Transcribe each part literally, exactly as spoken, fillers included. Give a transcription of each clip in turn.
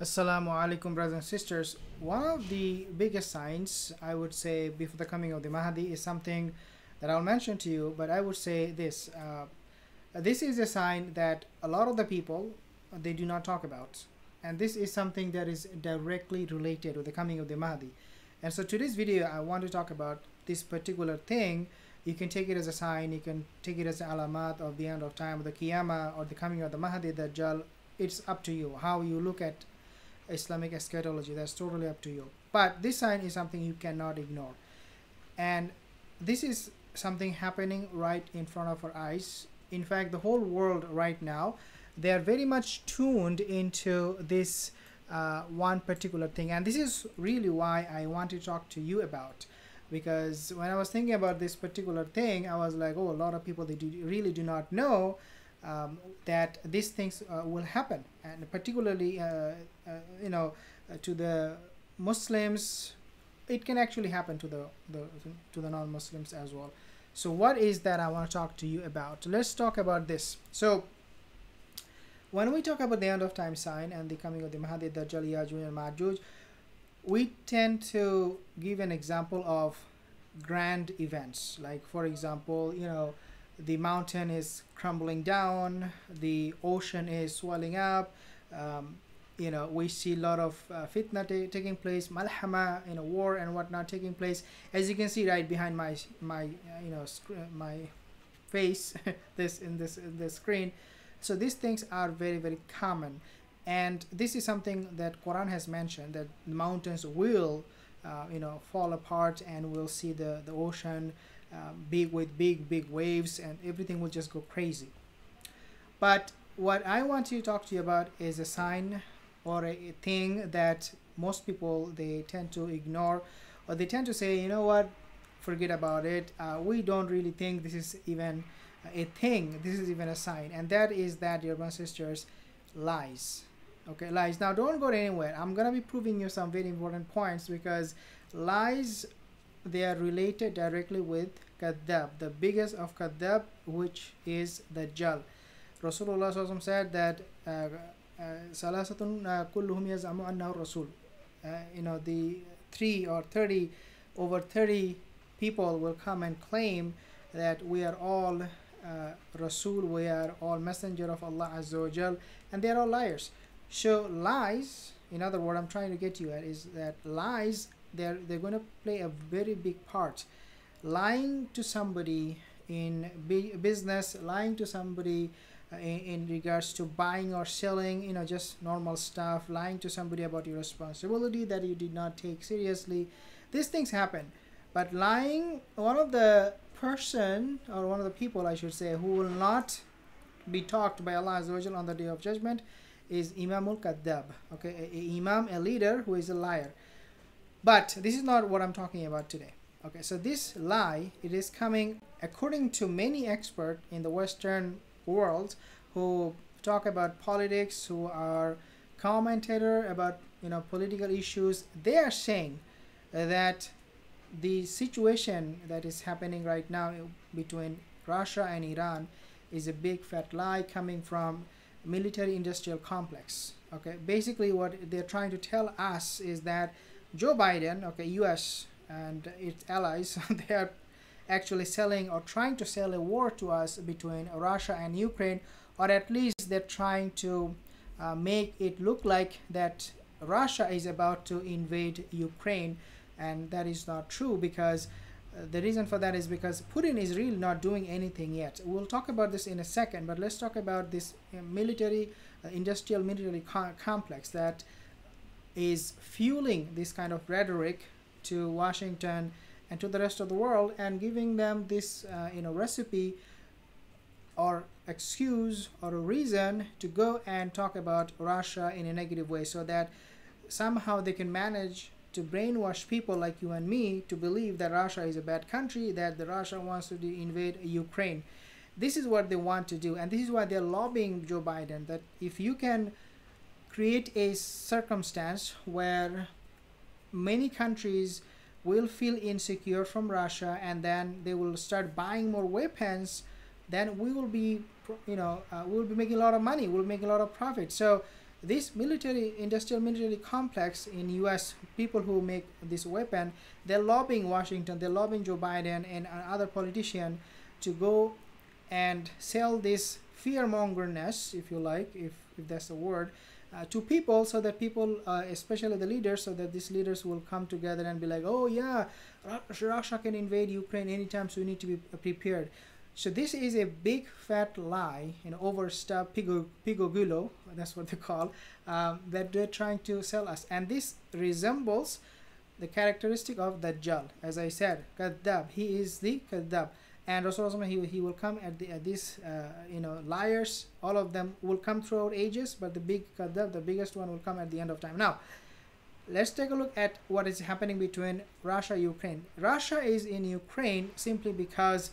Assalamualaikum, brothers and sisters. One of the biggest signs, I would say, before the coming of the Mahdi is something that I'll mention to you, but I would say this. Uh, this is a sign that a lot of the people, they do not talk about. And this is something that is directly related with the coming of the Mahdi. And so today's video, I want to talk about this particular thing. You can take it as a sign, you can take it as an alamat of the end of time, the Qiyama, or the coming of the Mahdi, the Dajjal. It's up to you how you look at Islamic eschatology. That's totally up to you. But this sign is something you cannot ignore, and this is something happening right in front of our eyes. In fact, the whole world right now, they are very much tuned into this uh, one particular thing, and this is really why I want to talk to you about, because when I was thinking about this particular thing, I was like, oh, a lot of people, they do, really do not know Um, that these things uh, will happen, and particularly, uh, uh, you know, uh, to the Muslims, it can actually happen to the, the to the non-Muslims as well. So, what is that I want to talk to you about? Let's talk about this. So, when we talk about the end of time sign and the coming of the Mahdi, Dajjal, Yajuj, and Majuj, we tend to give an example of grand events, like, for example, you know, the mountain is crumbling down, the ocean is swelling up, um, you know, we see a lot of uh, fitna taking place, Malhamma, you know, war and whatnot taking place. As you can see right behind my, my uh, you know, my face, this in this in the screen. So these things are very, very common. And this is something that Quran has mentioned, that the mountains will, uh, you know, fall apart, and we'll see the, the ocean Um, big with big big waves, and everything will just go crazy. But what I want to talk to you about is a sign or a, a thing that most people, they tend to ignore, or they tend to say, you know what, forget about it, uh, we don't really think this is even a thing, this is even a sign. And that is that, dear brothers and sisters, lies. Okay, lies. Now don't go anywhere, I'm gonna be proving you some very important points, because lies, they are related directly with kadab, the biggest of kadab, which is the Dajjal. Rasulullah said that salasatun kulluhum yazamu annahu rasul. You know, the three or thirty, over thirty people will come and claim that we are all uh, Rasul, we are all messenger of Allah Azza wa Jal, and they are all liars. So lies, in other words, I'm trying to get you at is that lies, They're, they're going to play a very big part. Lying to somebody in business, lying to somebody in, in regards to buying or selling, you know, just normal stuff, lying to somebody about your responsibility that you did not take seriously. These things happen. But lying, one of the person, or one of the people, I should say, who will not be talked by Allah Azza wa Jal on the Day of Judgment is Imamul Kaddab. Okay, a, a imam, a leader who is a liar. But this is not what I'm talking about today. Okay, so this lie, it is coming, according to many experts in the Western world who talk about politics, who are commentator about, you know, political issues, they are saying that the situation that is happening right now between Russia and Iran is a big fat lie coming from military industrial complex. Okay, basically what they're trying to tell us is that Joe Biden, okay, U S and its allies, they are actually selling or trying to sell a war to us between Russia and Ukraine, or at least they're trying to uh, make it look like that Russia is about to invade Ukraine, and that is not true, because uh, the reason for that is because Putin is really not doing anything yet. We'll talk about this in a second, but let's talk about this uh, military, uh, industrial military co complex that is fueling this kind of rhetoric to Washington and to the rest of the world, and giving them this uh, you know, recipe or excuse or a reason to go and talk about Russia in a negative way, so that somehow they can manage to brainwash people like you and me to believe that Russia is a bad country, that the Russia wants to invade Ukraine. This is what they want to do, and this is why they're lobbying Joe Biden, that if you can create a circumstance where many countries will feel insecure from Russia, and then they will start buying more weapons, then we will be, you know, uh, we'll be making a lot of money, we'll make a lot of profit. So This military industrial military complex in U S, people who make this weapon, they're lobbying Washington, they're lobbying Joe Biden and other politicians to go and sell this fear-mongerness, if you like, if, if that's the word, uh, to people, so that people, uh, especially the leaders, so that these leaders will come together and be like, oh yeah, Russia can invade Ukraine anytime, so we need to be prepared. So this is a big fat lie, an overstuffed pigogulo, that's what they call, um, that they're trying to sell us. And this resembles the characteristic of Dajjal. As I said, kadab, he is the kadab. And Rasulullah, he, he will come at, the, at these, uh, you know, liars, all of them will come throughout ages, but the big kadab, the biggest one, will come at the end of time. Now, let's take a look at what is happening between Russia and Ukraine. Russia is in Ukraine simply because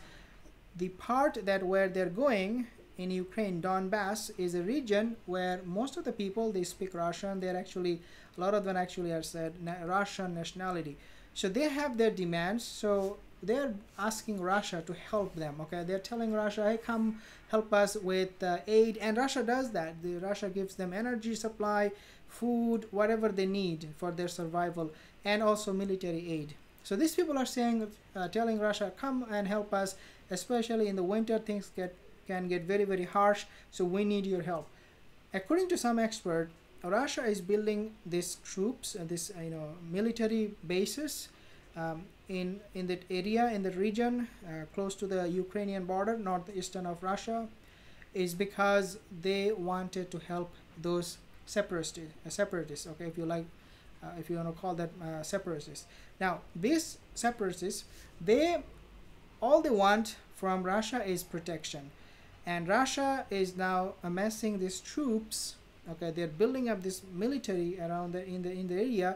the part that where they're going in Ukraine, Donbass, is a region where most of the people, they speak Russian. They're actually, a lot of them actually are said na Russian nationality. So they have their demands. So they're asking Russia to help them. Okay, they're telling Russia, hey, come help us with uh, aid. And Russia does that. The, Russia gives them energy supply, food, whatever they need for their survival, and also military aid. So these people are saying, uh, telling Russia, come and help us, especially in the winter, things get, can get very, very harsh, so we need your help. According to some expert, Russia is building these troops, uh, this you know, military bases um, in, in that area, in the region, uh, close to the Ukrainian border, northeastern of Russia, is because they wanted to help those separatists, uh, separatists, okay, if you like, Uh, if you want to call that uh, separatists. Now, these separatists, they all they want from Russia is protection, and Russia is now amassing these troops. Okay, they're building up this military around the in the in the area.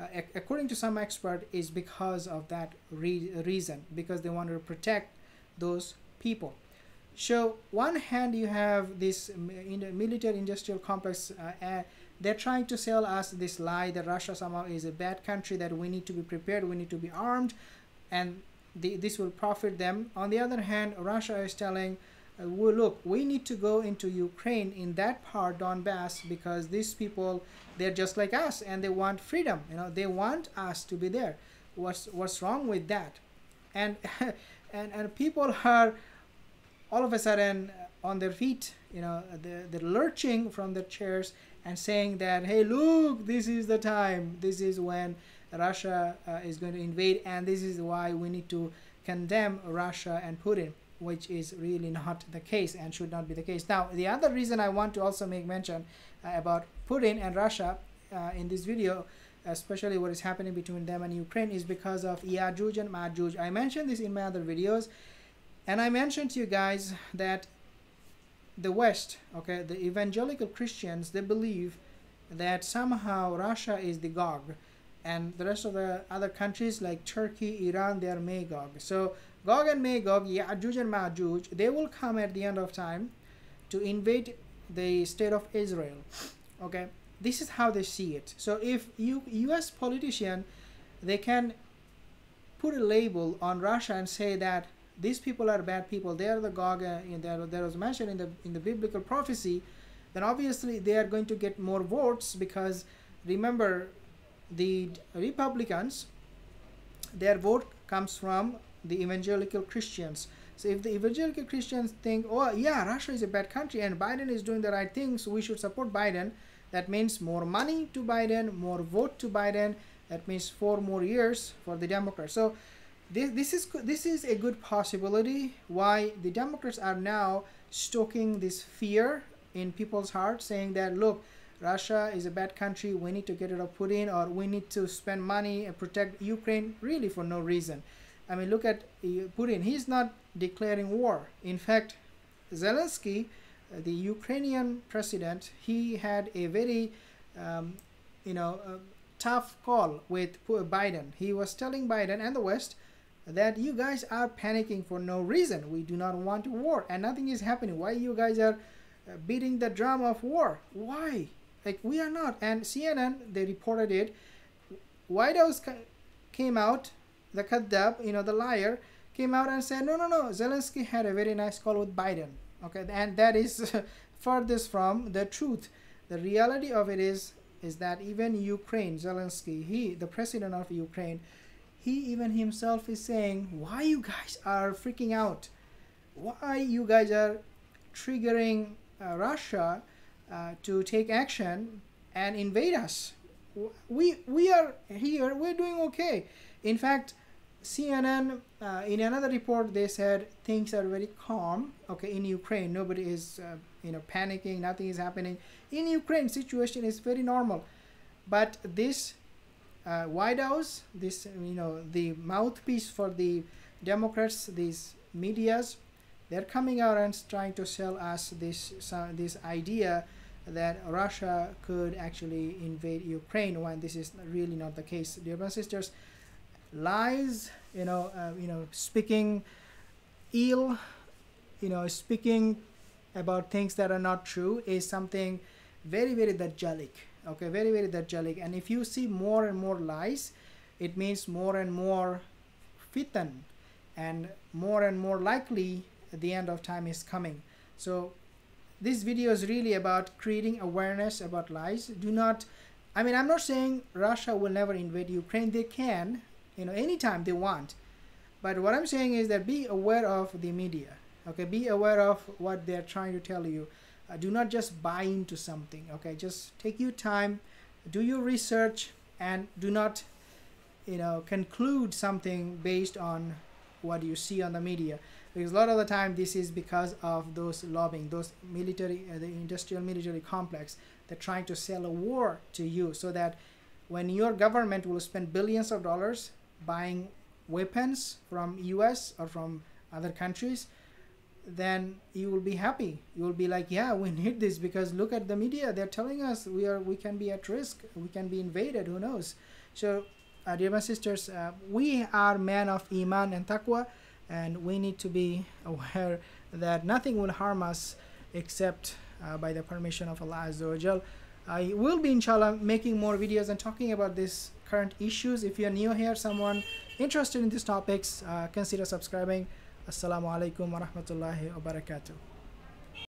Uh, ac according to some expert, is because of that re reason, because they want to protect those people. So, one hand you have this in the military-industrial complex. Uh, uh, They're trying to sell us this lie that Russia somehow is a bad country, that we need to be prepared, we need to be armed, and the, this will profit them. On the other hand, Russia is telling, uh, well, look, we need to go into Ukraine in that part, Donbass, because these people, they're just like us, and they want freedom. You know, they want us to be there. What's, what's wrong with that? And, and, and people are all of a sudden on their feet, you know, they're, they're lurching from their chairs and saying that, hey, look, this is the time, this is when Russia uh, is going to invade, and this is why we need to condemn Russia and Putin, which is really not the case and should not be the case. Now, the other reason I want to also make mention uh, about Putin and Russia uh, in this video, especially what is happening between them and Ukraine, is because of Yajuj and Majuj. I mentioned this in my other videos, and I mentioned to you guys that the West, okay, the evangelical Christians, they believe that somehow Russia is the Gog, and the rest of the other countries like Turkey, Iran, they are Magog. So Gog and Magog, Yajuj and Majuj, they will come at the end of time to invade the state of Israel. Okay, this is how they see it. So if you U S politician, they can put a label on Russia and say that these people are bad people, they are the Gog, uh, in there, there was mentioned in the in the biblical prophecy, then obviously they are going to get more votes, because remember, the Republicans, their vote comes from the evangelical Christians. So if the evangelical Christians think, oh yeah, Russia is a bad country and Biden is doing the right things, so we should support Biden, that means more money to Biden, more vote to Biden, that means four more years for the Democrats. So This, this is this is a good possibility why the Democrats are now stoking this fear in people's hearts, saying that, look, Russia is a bad country, we need to get rid of Putin, or we need to spend money and protect Ukraine, really for no reason. I mean, look at Putin, he's not declaring war. In fact, Zelensky, the Ukrainian president, he had a very, um, you know, uh, tough call with Biden. He was telling Biden and the West that you guys are panicking for no reason. We do not want war, and nothing is happening. Why you guys are beating the drum of war? Why? Like, we are not. And C N N, they reported it. White House came out, the kadab, you know, the liar, came out and said, no, no, no, Zelensky had a very nice call with Biden. Okay, and that is furthest from the truth. The reality of it is is that even Ukraine, Zelensky, he, the president of Ukraine, he even himself is saying, why you guys are freaking out? Why you guys are triggering uh, Russia uh, to take action and invade us? We, we are here, we're doing okay. In fact, C N N, uh, in another report, they said things are very calm. Okay, in Ukraine, nobody is uh, you know, panicking, nothing is happening. In Ukraine, situation is very normal. But this uh, White House, this, you know, the mouthpiece for the Democrats, these medias, they're coming out and trying to sell us this, uh, this idea that Russia could actually invade Ukraine when this is really not the case. Dear brothers and sisters, lies, you know, uh, you know, speaking ill, you know, speaking about things that are not true is something very, very Dajjalic. Okay, very, very Dajjalic. And if you see more and more lies, it means more and more fitan, and more and more likely the end of time is coming. So this video is really about creating awareness about lies. Do not, I mean, I'm not saying Russia will never invade Ukraine. They can, you know, anytime they want. But what I'm saying is that be aware of the media. Okay, be aware of what they're trying to tell you. Uh, do not just buy into something. Okay, just take your time, do your research, and do not, you know, conclude something based on what you see on the media. Because a lot of the time this is because of those lobbying, those military, uh, the industrial military complex. They're trying to sell a war to you so that when your government will spend billions of dollars buying weapons from U S or from other countries, then you will be happy. You will be like, yeah, we need this because look at the media. They're telling us we are, we can be at risk. We can be invaded. Who knows? So, uh, dear brothers and sisters, uh, we are men of iman and taqwa, and we need to be aware that nothing will harm us except uh, by the permission of Allah Azza wa Jal. I will be, inshallah, making more videos and talking about these current issues. If you're new here, someone interested in these topics, uh, consider subscribing. Assalamualaikum warahmatullahi wabarakatuh.